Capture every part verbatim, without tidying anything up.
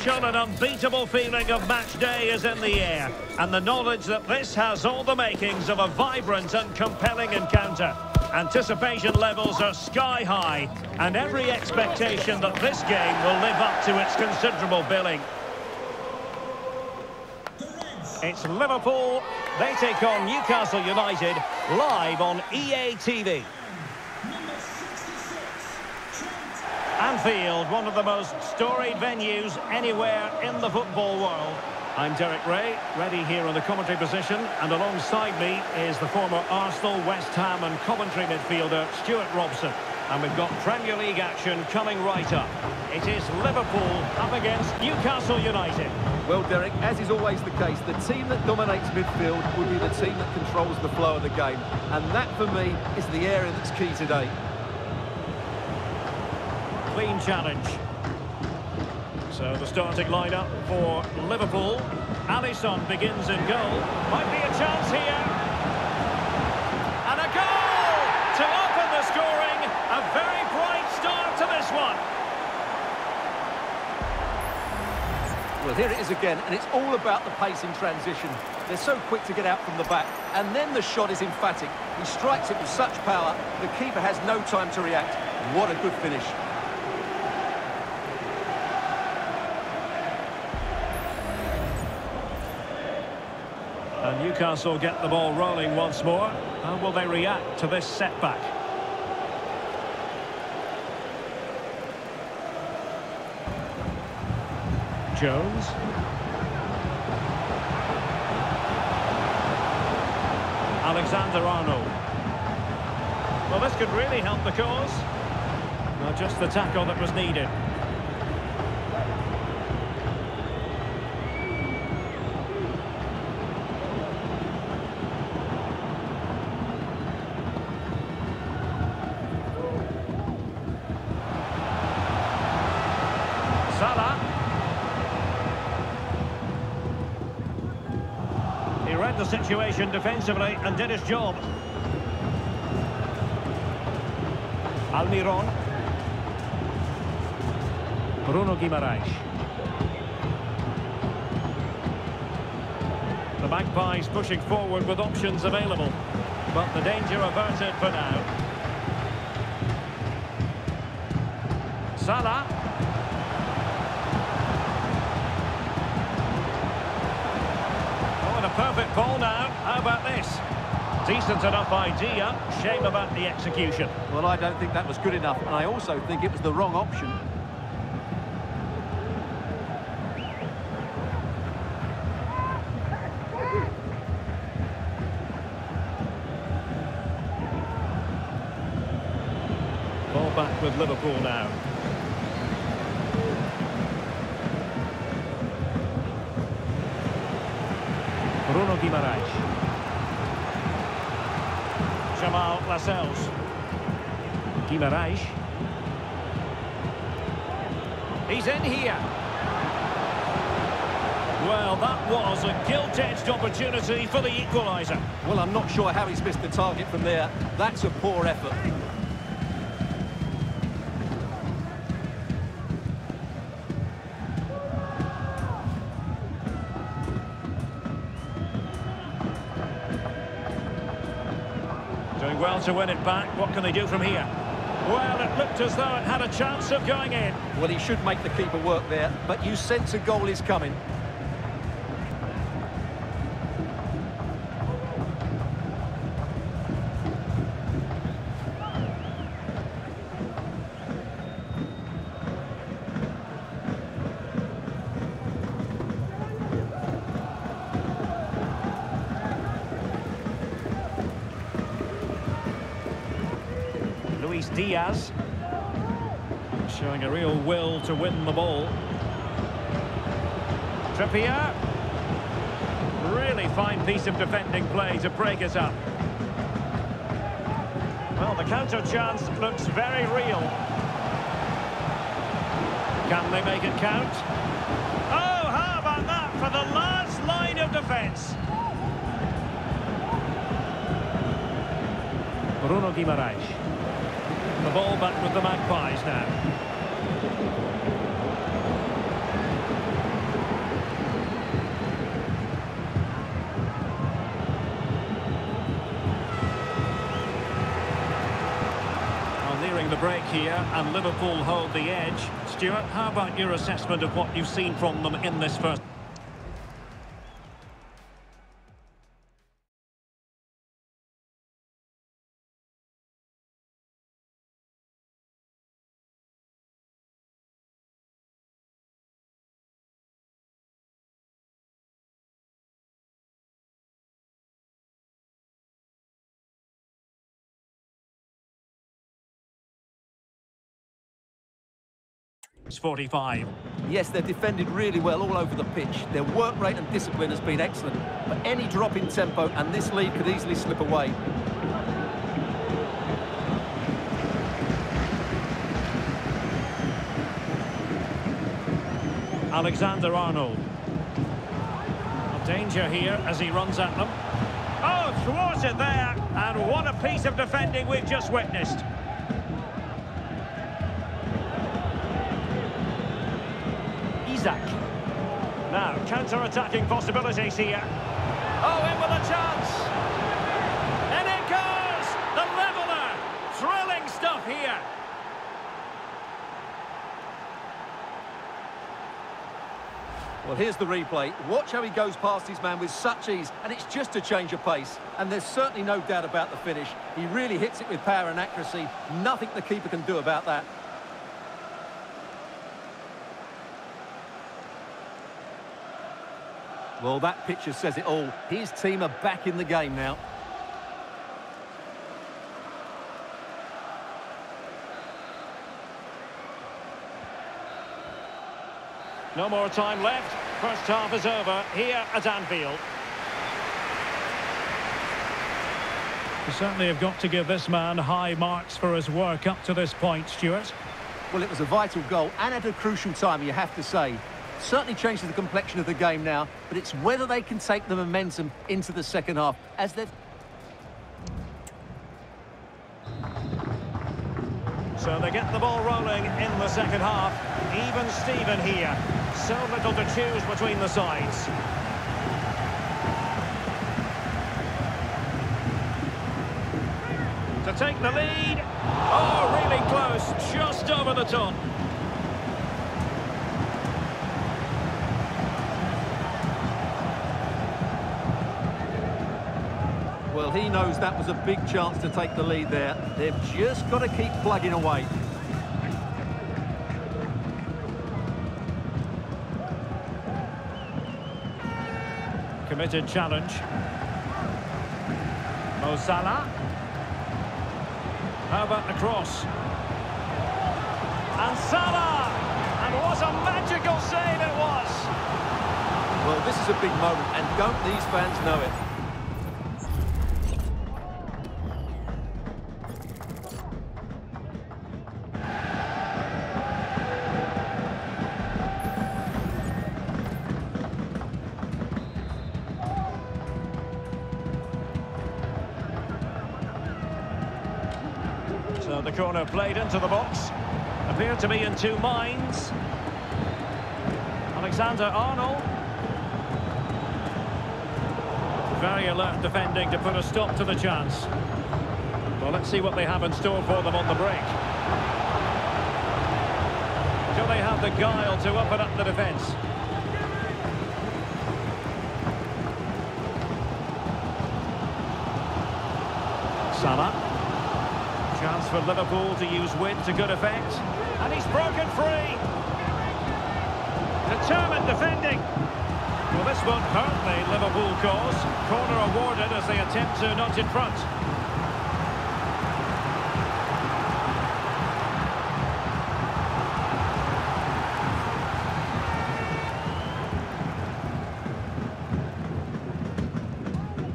Official and unbeatable feeling of match day is in the air, and the knowledge that this has all the makings of a vibrant and compelling encounter. Anticipation levels are sky high, and every expectation that this game will live up to its considerable billing. It's Liverpool. They take on Newcastle United live on E A T V. Anfield, one of the most storied venues anywhere in the football world. I'm Derek Ray, ready here on the commentary position, and alongside me is the former Arsenal, West Ham and Coventry midfielder Stuart Robson. And we've got Premier League action coming right up. It is Liverpool up against Newcastle United. Well, Derek, as is always the case, the team that dominates midfield will be the team that controls the flow of the game. And that, for me, is the area that's key today. Clean challenge. So the starting lineup for Liverpool. Alisson begins in goal. Might be a chance here. And a goal to open the scoring. A very bright start to this one. Well, here it is again, and it's all about the pace in transition. They're so quick to get out from the back, and then the shot is emphatic. He strikes it with such power, the keeper has no time to react. What a good finish. And Newcastle get the ball rolling once more. How will they react to this setback? Jones. Alexander Arnold. Well, this could really help the cause. Now, just the tackle that was needed. The situation defensively and did his job. Almiron. Bruno Guimaraes. The Magpies pushing forward with options available, but the danger averted for now. Salah. Perfect ball now. How about this? Decent enough idea. Shame about the execution. Well, I don't think that was good enough, and I also think it was the wrong option. Ball back with Liverpool now. Bruno Guimaraes. Jamal Lascelles. Guimaraes. He's in here. Well, that was a gilt-edged opportunity for the equaliser. Well, I'm not sure how he's missed the target from there. That's a poor effort. Well, to win it back, what can they do from here? Well, it looked as though it had a chance of going in. Well, he should make the keeper work there, but you sense a goal is coming. Diaz showing a real will to win the ball. Trippier, really fine piece of defending play to break it up. Well, the counter chance looks very real. Can they make it count? Oh, how about that for the last line of defence? Bruno Guimaraes. The ball back with the Magpies now. here, and Liverpool hold the edge. Stuart, how about your assessment of what you've seen from them in this first? forty-five. Yes, they've defended really well all over the pitch. Their work rate and discipline has been excellent, but any drop in tempo and this lead could easily slip away. Alexander Arnold. Danger here as he runs at them. Oh, thwarted there, and what a piece of defending we've just witnessed. Now, counter-attacking possibilities here. Oh, in with a chance! And it goes! The leveller! Thrilling stuff here! Well, here's the replay. Watch how he goes past his man with such ease, and it's just a change of pace. And there's certainly no doubt about the finish. He really hits it with power and accuracy. Nothing the keeper can do about that. Well, that picture says it all. His team are back in the game now. No more time left. First half is over here at Anfield. We certainly have got to give this man high marks for his work up to this point, Stuart. Well, it was a vital goal and at a crucial time, you have to say. Certainly changes the complexion of the game now, but it's whether they can take the momentum into the second half as they've... So they get the ball rolling in the second half. Even Steven here. So little to choose between the sides. To take the lead. Oh, really close. Just over the top. Well, he knows that was a big chance to take the lead there. They've just got to keep plugging away. Committed challenge. Mo Salah. How about the cross? And Salah! And what a magical save it was! Well, this is a big moment, and don't these fans know it? The corner played into the box. Appeared to be in two minds. Alexander Arnold. Very alert defending to put a stop to the chance. Well, let's see what they have in store for them on the break. Do they have the guile to up and up the defence? Salah. Chance for Liverpool to use wit to good effect. And he's broken free. Determined defending. Well, this won't hurt the Liverpool cause. Corner awarded as they attempt to nudge in front.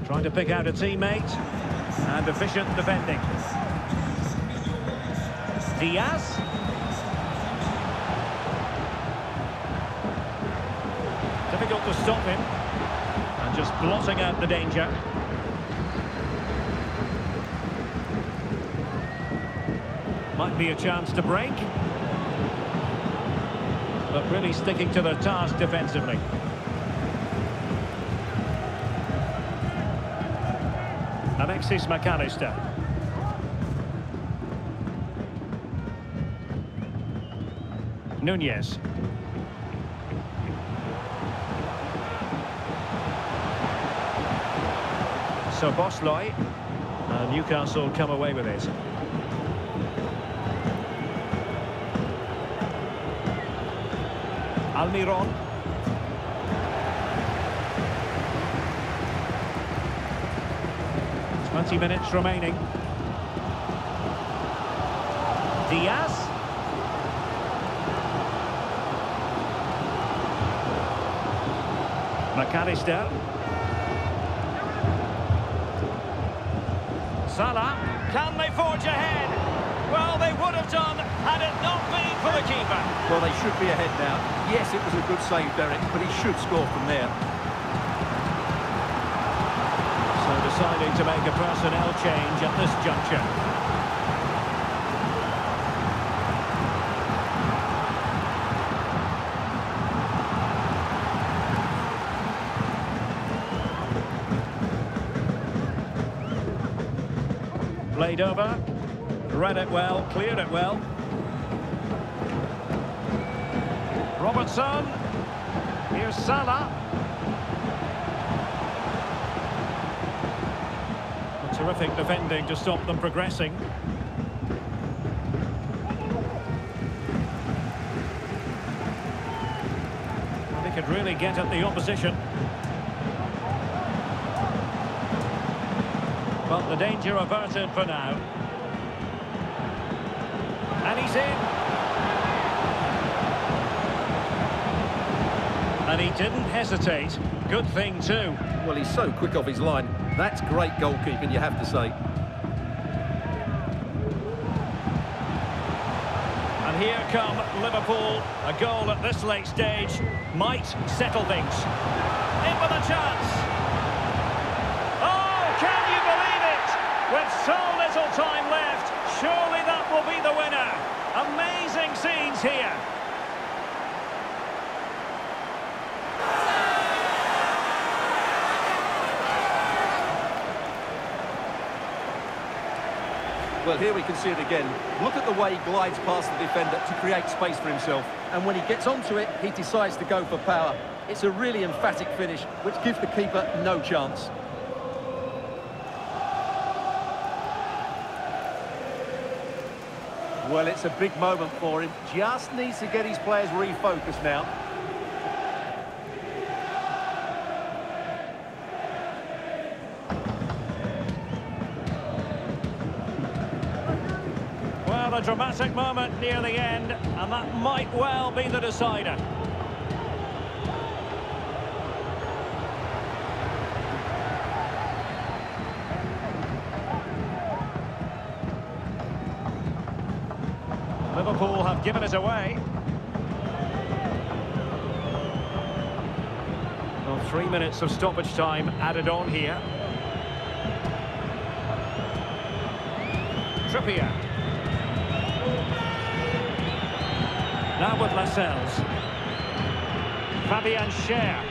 Trying to pick out a teammate. And efficient defending. Diaz. Difficult to stop him. And just blotting out the danger. Might be a chance to break. But really sticking to their task defensively. Alexis McAllister. Nunez. So Bosley, and Newcastle come away with it. Almiron. twenty minutes remaining. Diaz. McAllister. Salah. Can they forge ahead? Well, they would have done had it not been for the keeper. Well, they should be ahead now. Yes, it was a good save, Derek, but he should score from there. So deciding to make a personnel change at this juncture. Played over, read it well, cleared it well. Robertson, here's Salah. A terrific defending to stop them progressing. They could really get at the opposition. But the danger averted for now. And he's in. And he didn't hesitate. Good thing too. Well, he's so quick off his line. That's great goalkeeping, you have to say. And here come Liverpool. A goal at this late stage might settle things. In with a chance. With so little time left, surely that will be the winner. Amazing scenes here. Well, here we can see it again. Look at the way he glides past the defender to create space for himself. And when he gets onto it, he decides to go for power. It's a really emphatic finish, which gives the keeper no chance. Well, it's a big moment for him. Just needs to get his players refocused now. Well, a dramatic moment near the end, and that might well be the decider. Liverpool have given it away. Well, three minutes of stoppage time added on here. Trippier. Now with Lascelles. Fabian Schär.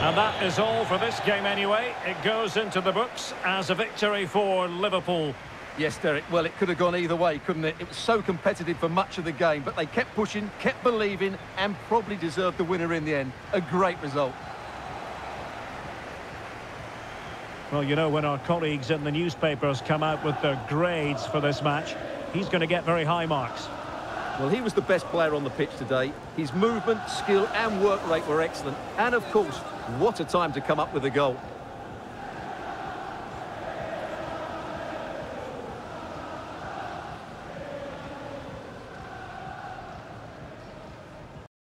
And that is all for this game anyway. It goes into the books as a victory for Liverpool. Yes, Derek, well, it could have gone either way, couldn't it? It was so competitive for much of the game, but they kept pushing, kept believing, and probably deserved the winner in the end. A great result. Well, you know, when our colleagues in the newspapers come out with their grades for this match, he's going to get very high marks. Well, he was the best player on the pitch today. His movement, skill, and work rate were excellent. And, of course, what a time to come up with a goal.